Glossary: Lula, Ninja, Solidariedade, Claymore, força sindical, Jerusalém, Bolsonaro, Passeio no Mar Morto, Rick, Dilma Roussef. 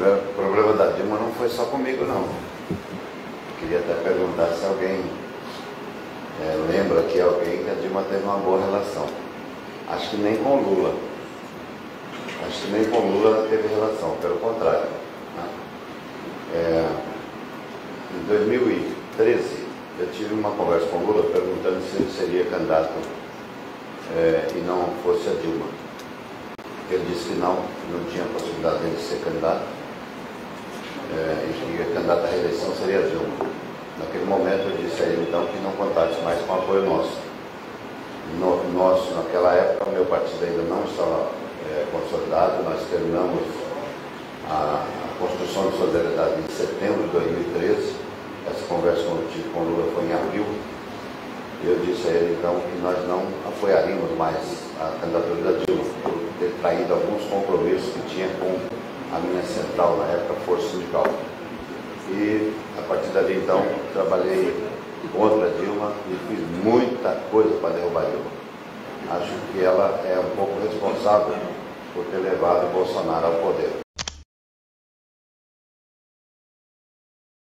O problema da Dilma não foi só comigo, não. Queria até perguntar se alguém lembra que alguém que a Dilma teve uma boa relação. Acho que nem com Lula. Acho que nem com Lula teve relação, pelo contrário. Né? Em 2013, eu tive uma conversa com Lula perguntando se ele seria candidato e não fosse a Dilma. Ele disse que não tinha possibilidade dele ser candidato e que candidato à reeleição seria a Dilma. Naquele momento eu disse a ele então que não contasse mais com o apoio nosso. Nosso, naquela época, meu partido ainda não estava consolidado, nós terminamos a construção de solidariedade em setembro de 2013, essa conversa que eu tive com o Lula foi em abril, e eu disse a ele então que nós não apoiaríamos mais a candidatura da Dilma, por ter traído alguns compromissos que tinha com a minha central na época, Força Sindical. E a partir dali então trabalhei contra a Dilma e fiz muita coisa para derrubar a Dilma. Acho que ela é um pouco responsável por ter levado o Bolsonaro ao poder.